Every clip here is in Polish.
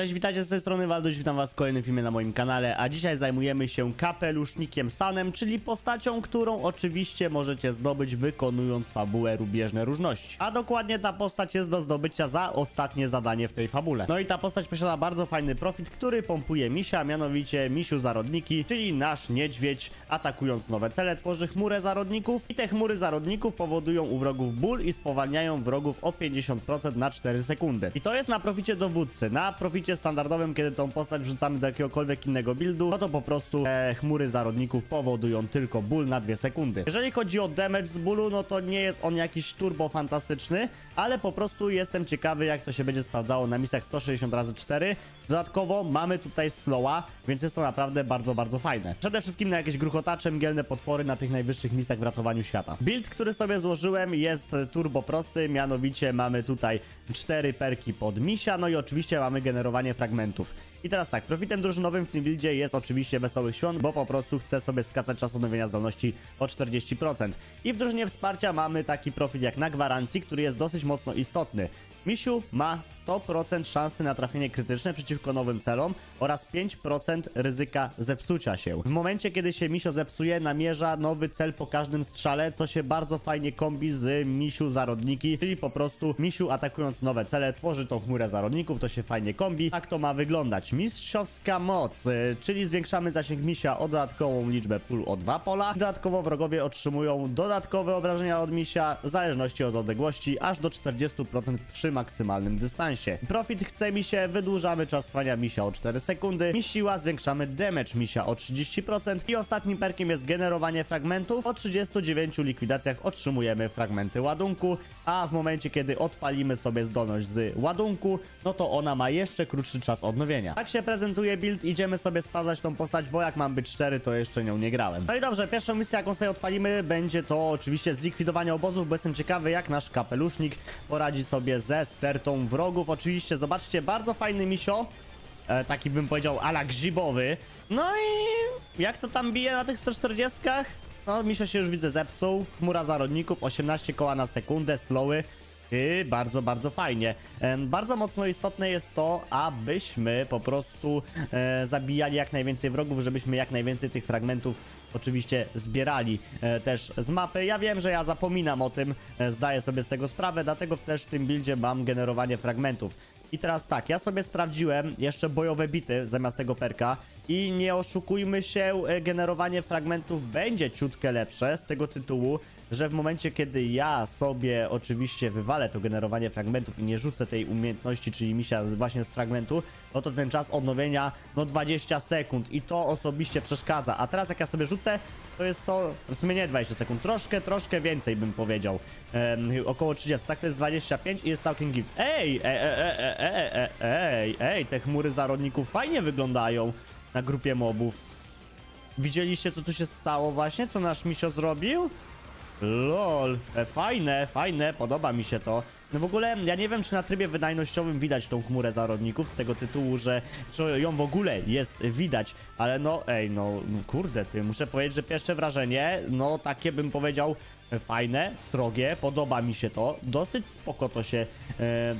Cześć, witajcie z tej strony Valduś, witam was w kolejnym filmie na moim kanale, a dzisiaj zajmujemy się kapelusznikiem Sanem, czyli postacią, którą oczywiście możecie zdobyć wykonując fabułę Rubieżne Różności. A dokładnie ta postać jest do zdobycia za ostatnie zadanie w tej fabule. No i ta postać posiada bardzo fajny profit, który pompuje misia, mianowicie misiu zarodniki, czyli nasz niedźwiedź, atakując nowe cele tworzy chmurę zarodników i te chmury zarodników powodują u wrogów ból i spowalniają wrogów o 50% na 4 sekundy. I to jest na proficie dowódcy, na proficie standardowym, kiedy tą postać wrzucamy do jakiegokolwiek innego buildu, no to po prostu chmury zarodników powodują tylko ból na 2 sekundy. Jeżeli chodzi o damage z bólu, no to nie jest on jakiś turbo fantastyczny, ale po prostu jestem ciekawy, jak to się będzie sprawdzało na misjach 160×4. Dodatkowo mamy tutaj slowa, więc jest to naprawdę bardzo, bardzo fajne. Przede wszystkim na jakieś gruchotacze, mgielne potwory na tych najwyższych misjach w ratowaniu świata. Build, który sobie złożyłem, jest turbo prosty, mianowicie mamy tutaj 4 perki pod misia, no i oczywiście mamy generowanie fragmentów. I teraz tak, profitem drużynowym w tym buildzie jest oczywiście Wesołych Świąt, bo po prostu chcę sobie skacać czas odnowienia zdolności o 40%. I w drużynie wsparcia mamy taki profil jak na gwarancji, który jest dosyć mocno istotny. Misiu ma 100% szansy na trafienie krytyczne przeciwko nowym celom oraz 5% ryzyka zepsucia się. W momencie, kiedy się misio zepsuje, namierza nowy cel po każdym strzale, co się bardzo fajnie kombi z misiu zarodniki, czyli po prostu misiu atakując nowe cele tworzy tą chmurę zarodników, to się fajnie kombi. Tak to ma wyglądać. Mistrzowska moc, czyli zwiększamy zasięg misia o dodatkową liczbę pól o 2 pola. Dodatkowo wrogowie otrzymują dodatkowe obrażenia od misia w zależności od odległości, aż do 40% przy maksymalnym dystansie. Profit chce misie, wydłużamy czas trwania misia o 4 sekundy. I siła, zwiększamy damage misia o 30%. I ostatnim perkiem jest generowanie fragmentów. O 39 likwidacjach otrzymujemy fragmenty ładunku, a w momencie, kiedy odpalimy sobie zdolność z ładunku, no to ona ma jeszcze krótszy czas odnowienia. Tak się prezentuje build, idziemy sobie sprawdzać tą postać, bo jak mam być szczery, to jeszcze nią nie grałem. No i dobrze, pierwszą misję, jaką sobie odpalimy, będzie to oczywiście zlikwidowanie obozów, bo jestem ciekawy, jak nasz kapelusznik poradzi sobie ze stertą wrogów. Oczywiście, zobaczcie, bardzo fajny misio, taki bym powiedział ala grzybowy. No i jak to tam bije na tych 140-kach? No misio się już widzę zepsuł, chmura zarodników, 18 koła na sekundę, slowy. Bardzo, bardzo fajnie. Bardzo mocno istotne jest to, abyśmy po prostu zabijali jak najwięcej wrogów, żebyśmy jak najwięcej tych fragmentów oczywiście zbierali też z mapy. Ja wiem, że ja zapominam o tym, zdaję sobie z tego sprawę, dlatego też w tym buildzie mam generowanie fragmentów. I teraz tak, ja sobie sprawdziłem jeszcze bojowe bity zamiast tego perka i nie oszukujmy się, generowanie fragmentów będzie ciutkę lepsze z tego tytułu, że w momencie, kiedy ja sobie oczywiście wywalę to generowanie fragmentów i nie rzucę tej umiejętności, czyli misia właśnie z fragmentu, no to ten czas odnowienia, no 20 sekund i to osobiście przeszkadza. A teraz jak ja sobie rzucę, to jest to w sumie nie 20 sekund, troszkę więcej bym powiedział, około 30, tak to jest 25 i jest całkiem git. Ej, te chmury zarodników fajnie wyglądają na grupie mobów. Widzieliście, co tu się stało właśnie, co nasz misio zrobił? Lol, fajne, podoba mi się to. No w ogóle ja nie wiem, czy na trybie wydajnościowym widać tą chmurę zarodników, z tego tytułu, że czy ją w ogóle jest widać, ale no ej, no kurde ty, muszę powiedzieć, że pierwsze wrażenie, no takie bym powiedział fajne, srogie, podoba mi się to, dosyć spoko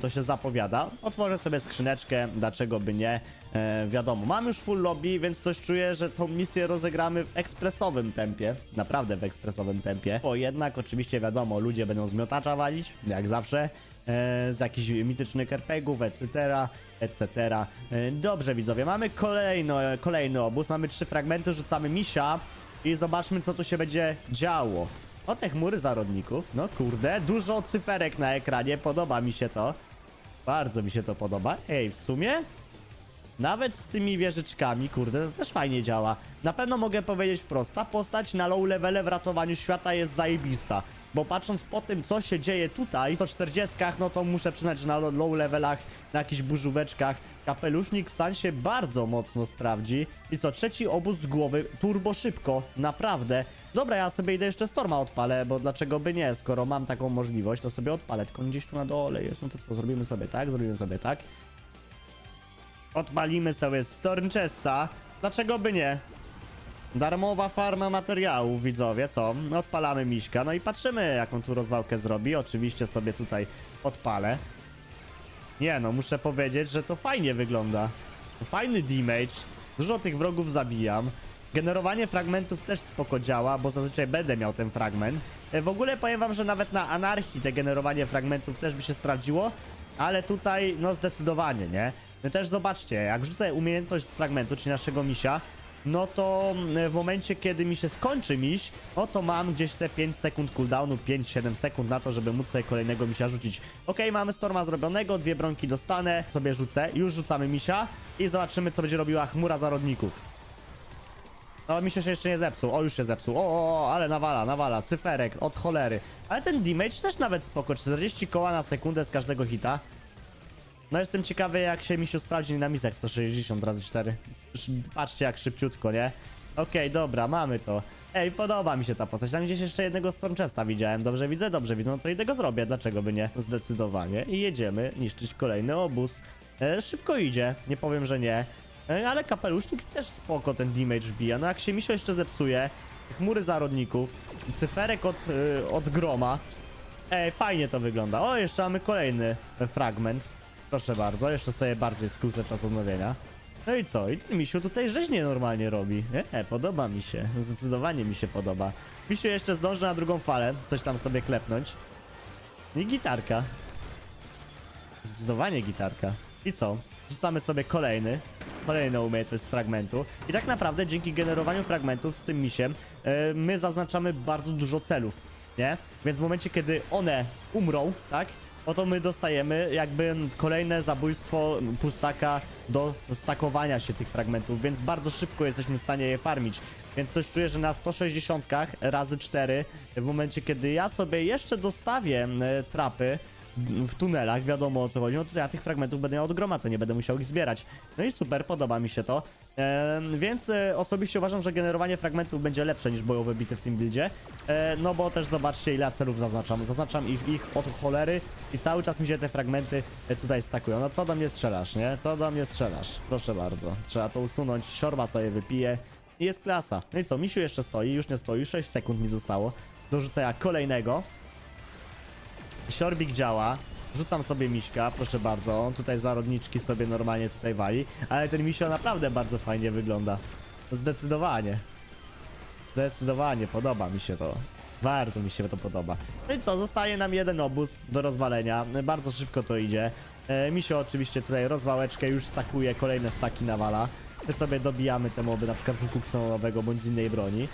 to się zapowiada. Otworzę sobie skrzyneczkę, dlaczego by nie, wiadomo, mam już full lobby, więc coś czuję, że tą misję rozegramy w ekspresowym tempie, naprawdę w ekspresowym tempie, bo jednak oczywiście wiadomo, ludzie będą z miotacza walić, jak zawsze, z jakichś mitycznych RPGów, etc., etc. Dobrze widzowie, mamy kolejny obóz, mamy 3 fragmenty, rzucamy misia i zobaczmy, co tu się będzie działo. O, te chmury zarodników, no kurde, dużo cyferek na ekranie, podoba mi się to. Bardzo mi się to podoba. Ej, w sumie nawet z tymi wieżyczkami, kurde, to też fajnie działa. Na pewno mogę powiedzieć wprost, ta postać na low levele w ratowaniu świata jest zajebista. Bo patrząc po tym, co się dzieje tutaj, to 40-kach, no to muszę przyznać, że na low levelach, na jakichś burzóweczkach, kapelusznik San się bardzo mocno sprawdzi. I co, trzeci obóz z głowy, turbo szybko, naprawdę. Dobra, ja sobie idę jeszcze Storma odpalę, bo dlaczego by nie, skoro mam taką możliwość, to sobie odpalę. Tylko gdzieś tu na dole jest, no to co, zrobimy sobie tak. Odpalimy sobie Storm Chesta, dlaczego by nie. Darmowa farma materiałów, widzowie, co? Odpalamy miśka, no i patrzymy, jaką tu rozwałkę zrobi. Oczywiście sobie tutaj odpalę. Nie no, muszę powiedzieć, że to fajnie wygląda. Fajny damage, dużo tych wrogów zabijam. Generowanie fragmentów też spoko działa, bo zazwyczaj będę miał ten fragment. W ogóle powiem wam, że nawet na anarchii te generowanie fragmentów też by się sprawdziło, ale tutaj no zdecydowanie, nie? No też zobaczcie, jak rzucę umiejętność z fragmentu, czyli naszego misia, no to w momencie, kiedy mi się skończy miś, no to mam gdzieś te 5 sekund cooldownu, 5-7 sekund na to, żeby móc sobie kolejnego misia rzucić. Okej, mamy Storma zrobionego, 2 bronki dostanę, sobie rzucę, już rzucamy misia i zobaczymy, co będzie robiła chmura zarodników. No mi się jeszcze nie zepsuł, o już się zepsuł, o ale nawala, cyferek, od cholery. Ale ten damage też nawet spoko, 40 koła na sekundę z każdego hita. No jestem ciekawy, jak się misiu sprawdzi na misach 160 razy 4. Patrzcie jak szybciutko, nie? Okej, dobra, mamy to. Ej, podoba mi się ta postać, tam gdzieś jeszcze jednego Storm Chesta widziałem, dobrze widzę, no to idę go zrobię, dlaczego by nie? Zdecydowanie i jedziemy niszczyć kolejny obóz. Szybko idzie, nie powiem, że nie. Ale kapelusznik też spoko ten damage wbija. No jak się misio jeszcze zepsuje, chmury zarodników, cyferek od groma. Ej, fajnie to wygląda. O, jeszcze mamy kolejny fragment. Proszę bardzo, jeszcze sobie bardziej skrócę czas odnowienia. No i co? I ten misiu tutaj rzeźnie normalnie robi. Podoba mi się. Zdecydowanie mi się podoba. Misiu jeszcze zdąży na drugą falę coś tam sobie klepnąć. I gitarka. Zdecydowanie gitarka. I co? Rzucamy sobie kolejną umiejętność z fragmentu. I tak naprawdę dzięki generowaniu fragmentów z tym misiem my zaznaczamy bardzo dużo celów, nie? Więc w momencie, kiedy one umrą, tak? Oto my dostajemy jakby kolejne zabójstwo pustaka do stakowania się tych fragmentów, więc bardzo szybko jesteśmy w stanie je farmić. Więc coś czuję, że na 160 razy 4 w momencie, kiedy ja sobie jeszcze dostawię trapy w tunelach, wiadomo o co chodzi, no to ja tych fragmentów będę miał od groma, to nie będę musiał ich zbierać. No i super, podoba mi się to. Więc osobiście uważam, że generowanie fragmentów będzie lepsze niż bojowe bity w tym buildzie. No bo też zobaczcie, ile celów zaznaczam. Zaznaczam ich od cholery i cały czas mi się te fragmenty tutaj stakują. No co do mnie strzelasz, nie? Co do mnie strzelasz? Proszę bardzo. Trzeba to usunąć, siorba sobie wypije i jest klasa. No i co, misiu jeszcze stoi, już nie stoi, 6 sekund mi zostało. Dorzucę ja kolejnego. Siorbik działa, rzucam sobie miśka, proszę bardzo, on tutaj zarodniczki sobie normalnie tutaj wali, ale ten misio naprawdę bardzo fajnie wygląda. Zdecydowanie. Zdecydowanie, podoba mi się to. Bardzo mi się to podoba. No i co, zostaje nam jeden obóz do rozwalenia, bardzo szybko to idzie. Misio oczywiście tutaj rozwałeczkę już stakuje, kolejne staki nawala. My sobie dobijamy te moby, na przykład z łuku ksenonowego bądź z innej broni.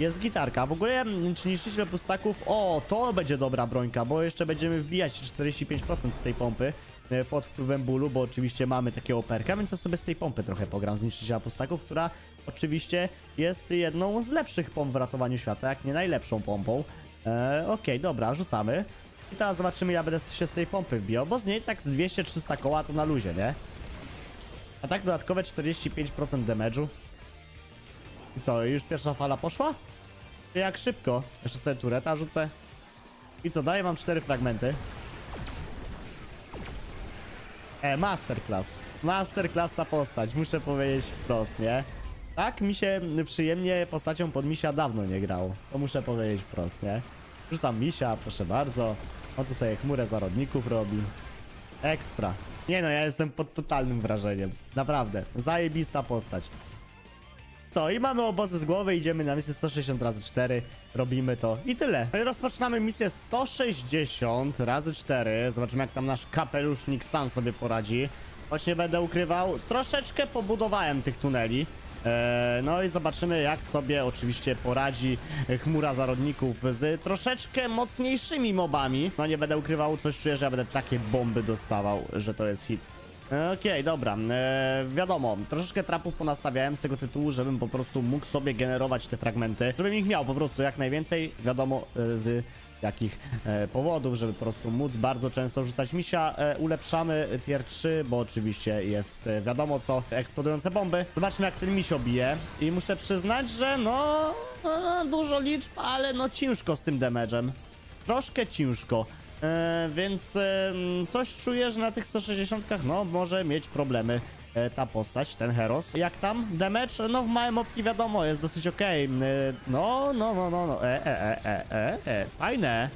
Jest gitarka, w ogóle czy niszczyciel pustaków, o to będzie dobra brońka, bo jeszcze będziemy wbijać 45% z tej pompy pod wpływem bólu, bo oczywiście mamy takie operka, więc ja sobie z tej pompy trochę pogram z niszczyciela pustaków, która oczywiście jest jedną z lepszych pomp w ratowaniu świata, jak nie najlepszą pompą. Okej, dobra, rzucamy i teraz zobaczymy, ja będę się z tej pompy wbijał, bo z niej tak z 200-300 koła to na luzie, nie? A tak dodatkowe 45% damage'u. I co, już pierwsza fala poszła? Jak szybko. Jeszcze sobie tureta rzucę. I co, daję wam 4 fragmenty. Masterclass. Masterclass ta postać, muszę powiedzieć wprost, nie? Tak mi się przyjemnie postacią pod misia dawno nie grało. To muszę powiedzieć wprost, nie? Rzucam misia, proszę bardzo. On tu sobie chmurę zarodników robi. Ekstra. Nie no, ja jestem pod totalnym wrażeniem. Naprawdę, zajebista postać. Co? I mamy obozy z głowy, idziemy na misję 160 razy 4, robimy to i tyle. Rozpoczynamy misję 160 razy 4, zobaczymy jak tam nasz kapelusznik San sobie poradzi. Choć nie będę ukrywał, troszeczkę pobudowałem tych tuneli. No i zobaczymy jak sobie oczywiście poradzi chmura zarodników z troszeczkę mocniejszymi mobami. No nie będę ukrywał, coś czuję, że ja będę takie bomby dostawał, że to jest hit. Okej, dobra, wiadomo, troszeczkę trapów ponastawiałem z tego tytułu, żebym po prostu mógł sobie generować te fragmenty, żebym ich miał po prostu jak najwięcej, wiadomo z jakich powodów, żeby po prostu móc bardzo często rzucać misia. Ulepszamy tier 3, bo oczywiście jest wiadomo co, eksplodujące bomby. Zobaczmy jak ten misio bije i muszę przyznać, że no, dużo liczb, ale no ciężko z tym damage'em, troszkę ciężko. Więc coś czuję, że na tych 160-kach no może mieć problemy ta postać, ten heros. Jak tam? Damage? No w małym opki wiadomo, jest dosyć okej. No, fajne.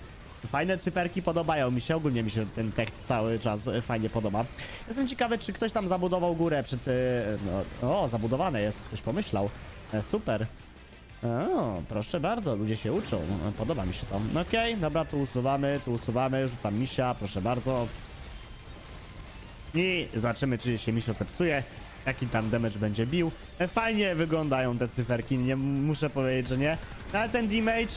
Fajne cyferki podobają mi się, ogólnie mi się ten tech cały czas fajnie podoba. Jestem ciekawy, czy ktoś tam zabudował górę przed... No, o, zabudowane jest, ktoś pomyślał. Super. O, proszę bardzo, ludzie się uczą, podoba mi się to. Okej, dobra, tu usuwamy, rzucam misia, proszę bardzo. I zobaczymy, czy się misio zepsuje, jaki tam damage będzie bił. Fajnie wyglądają te cyferki, nie muszę powiedzieć, że nie. Ale ten damage,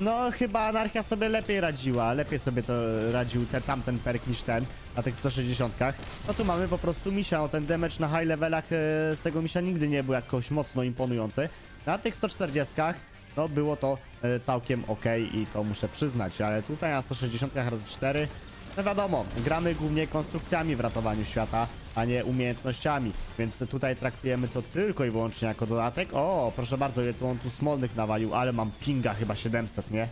no chyba anarchia sobie lepiej radziła, lepiej sobie to radził tamten perk niż ten na tych 160-kach. No tu mamy po prostu misia, no ten damage na high levelach z tego misia nigdy nie był jakoś mocno imponujący. Na tych 140-kach, no było to całkiem ok i to muszę przyznać, ale tutaj na 160-kach razy 4, no wiadomo, gramy głównie konstrukcjami w ratowaniu świata, a nie umiejętnościami, więc tutaj traktujemy to tylko i wyłącznie jako dodatek. O, proszę bardzo, ile tu on tu smolnych nawalił, ale mam pinga chyba 700, nie?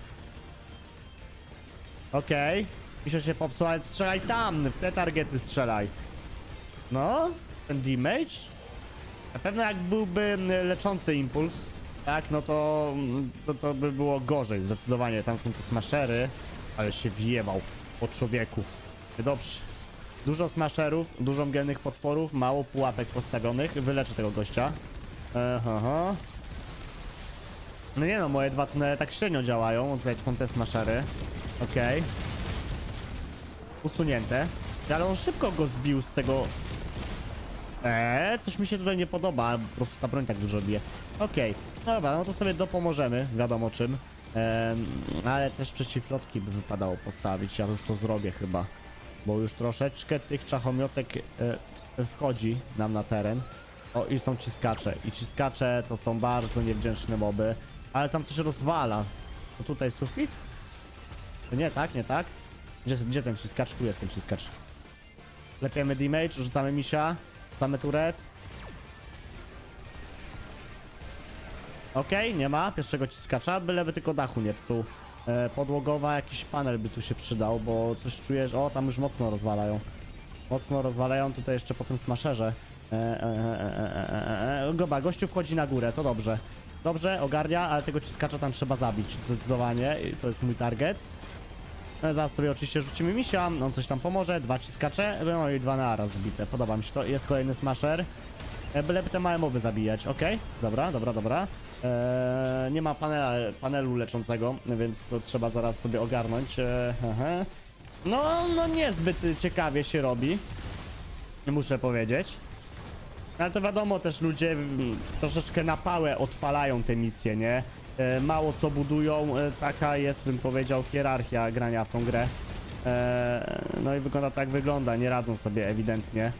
Okej, pisze się popsuł, ale strzelaj tam, w te targety strzelaj. No, ten damage? Na pewno jak byłby leczący impuls, tak, no to by było gorzej, zdecydowanie. Tam są te smashery, ale się wjewał po człowieku. Dobrze. Dużo smasherów, dużo mgielnych potworów, mało pułapek postawionych. Wyleczę tego gościa. Aha. No nie no, moje dwa tak średnio działają. Tutaj są te smashery. Okej. Usunięte. Ale on szybko go zbił z tego... coś mi się tutaj nie podoba, po prostu ta broń tak dużo bije. Okej, dobra, no to sobie dopomożemy, wiadomo czym. Ale też przeciwlotki by wypadało postawić, ja już to zrobię chyba. Bo już troszeczkę tych czachomiotek wchodzi nam na teren. O, i są ciskacze. I ciskacze to są bardzo niewdzięczne moby. Ale tam coś rozwala. To tutaj sufit? Nie tak, nie tak. Gdzie ten ciskacz? Tu jest ten ciskacz. Klepiemy damage, rzucamy misia. Same turet. Okej, nie ma pierwszego ciskacza, byleby tylko dachu nie psuł. Podłogowa, jakiś panel by tu się przydał, bo coś czujesz... O, tam już mocno rozwalają. Mocno rozwalają, tutaj jeszcze po tym smasherze. Goba, gościu wchodzi na górę, to dobrze. Dobrze, ogarnia, ale tego ciskacza tam trzeba zabić, zdecydowanie. To jest mój target. Zaraz sobie oczywiście rzucimy misia, on coś tam pomoże, dwa ciskacze, no i dwa naraz zbite, podoba mi się to, jest kolejny smasher, byleby te małe mowy zabijać, okej, dobra, dobra, dobra, nie ma panelu leczącego, więc to trzeba zaraz sobie ogarnąć, no niezbyt ciekawie się robi, muszę powiedzieć, ale to wiadomo też ludzie troszeczkę na pałę odpalają te misje, nie? Mało co budują, taka jest, bym powiedział, hierarchia grania w tą grę. No i wygląda tak, wygląda, nie radzą sobie ewidentnie.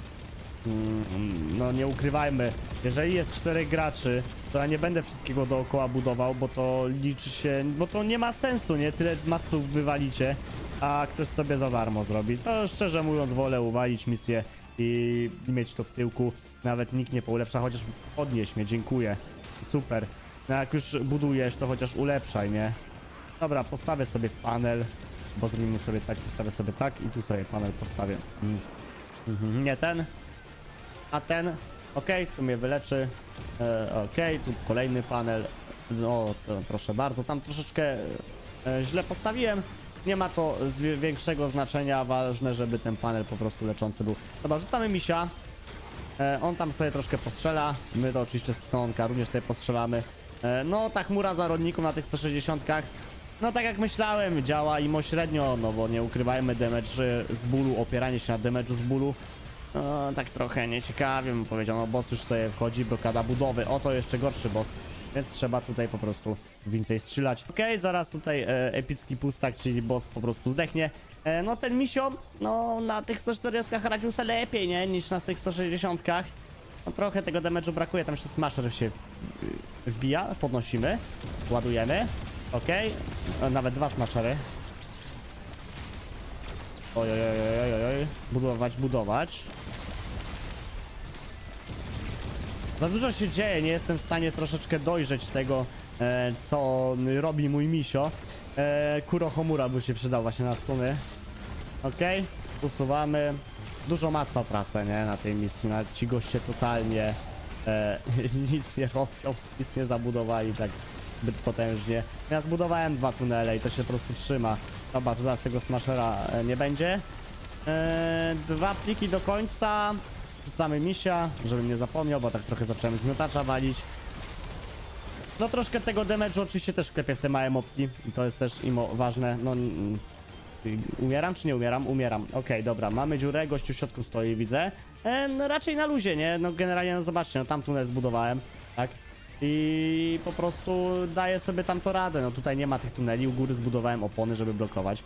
No nie ukrywajmy, jeżeli jest 4 graczy, to ja nie będę wszystkiego dookoła budował, bo to liczy się, bo to nie ma sensu, nie? Tyle maców wywalicie, a ktoś sobie za darmo zrobi. To szczerze mówiąc wolę uwalić misję i mieć to w tyłku. Nawet nikt nie poulepsza, chociaż podnieś mnie, dziękuję. Super. No jak już budujesz, to chociaż ulepszaj, nie? Dobra, postawię sobie panel, bo zrobimy sobie tak, postawię sobie tak i tu sobie panel postawię. Nie ten, a ten. Okej, tu mnie wyleczy. Okej, tu kolejny panel. No, to proszę bardzo, tam troszeczkę źle postawiłem. Nie ma to większego znaczenia, ważne, żeby ten panel po prostu leczący był. Dobra, rzucamy misia. On tam sobie troszkę postrzela. My to oczywiście z ksonka również sobie postrzelamy. No ta chmura zarodników na tych 160-kach, no tak jak myślałem, działa imo średnio, no bo nie ukrywajmy, damage z bólu, opieranie się na damage'u z bólu, tak trochę nieciekawie bym powiedział, no boss już sobie wchodzi, blokada budowy, oto jeszcze gorszy boss, więc trzeba tutaj po prostu więcej strzelać. Okej, zaraz tutaj epicki pustak, czyli boss po prostu zdechnie. No ten misio, no na tych 140-kach radził sobie lepiej, nie, niż na tych 160-kach. No trochę tego damage'u brakuje, tam jeszcze smasher się wbija, podnosimy, ładujemy, okej. Nawet dwa smashery. Ojojojojojoj, budować, budować. Za dużo się dzieje, nie jestem w stanie troszeczkę dojrzeć tego, co robi mój misio. Kurohomura by się przydał właśnie na stuny. Okej, usuwamy. Dużo maca pracę, nie? Na tej misji, nawet ci goście totalnie nic nie robią, nic nie zabudowali tak zbyt potężnie. Ja zbudowałem dwa tunele i to się po prostu trzyma. Zobacz, zaraz tego smashera nie będzie. Dwa pliki do końca. Wrzucamy misia, żebym nie zapomniał, bo tak trochę zacząłem z miotacza walić. No troszkę tego damage'u oczywiście też wklepię w te małe mopki. I to jest też imo ważne. No, umieram czy nie umieram? Umieram. Okej, dobra, mamy dziurę, gościu w środku stoi, widzę. No, raczej na luzie, nie? No generalnie, no zobaczcie, no tam tunel zbudowałem, tak? I po prostu daję sobie tam to radę. No tutaj nie ma tych tuneli, u góry zbudowałem opony, żeby blokować.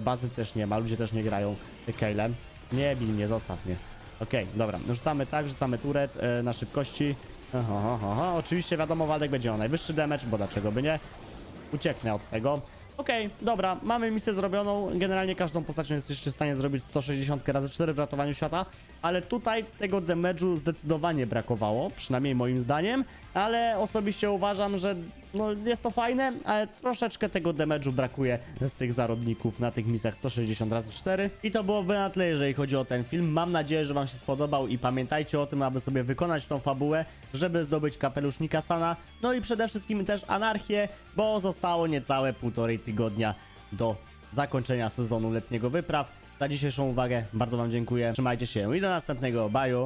Bazy też nie ma, ludzie też nie grają Kejlem. Nie bij mnie, zostaw mnie. Okej, dobra, rzucamy tak, rzucamy turet na szybkości. Oczywiście wiadomo, Waldek będzie miał najwyższy damage, bo dlaczego by nie? Ucieknę od tego. Okej, dobra, mamy misję zrobioną. Generalnie każdą postacią jesteście w stanie zrobić 160 razy 4 w ratowaniu świata, ale tutaj tego damage'u zdecydowanie brakowało, przynajmniej moim zdaniem, ale osobiście uważam, że no, jest to fajne, ale troszeczkę tego damage'u brakuje z tych zarodników na tych misjach 160 razy 4. I to byłoby na tyle, jeżeli chodzi o ten film. Mam nadzieję, że wam się spodobał i pamiętajcie o tym, aby sobie wykonać tą fabułę, żeby zdobyć kapelusznika Sana, no i przede wszystkim też anarchię, bo zostało niecałe półtorej tygodnia do zakończenia sezonu letniego wypraw. Za dzisiejszą uwagę bardzo wam dziękuję. Trzymajcie się i do następnego. Bye!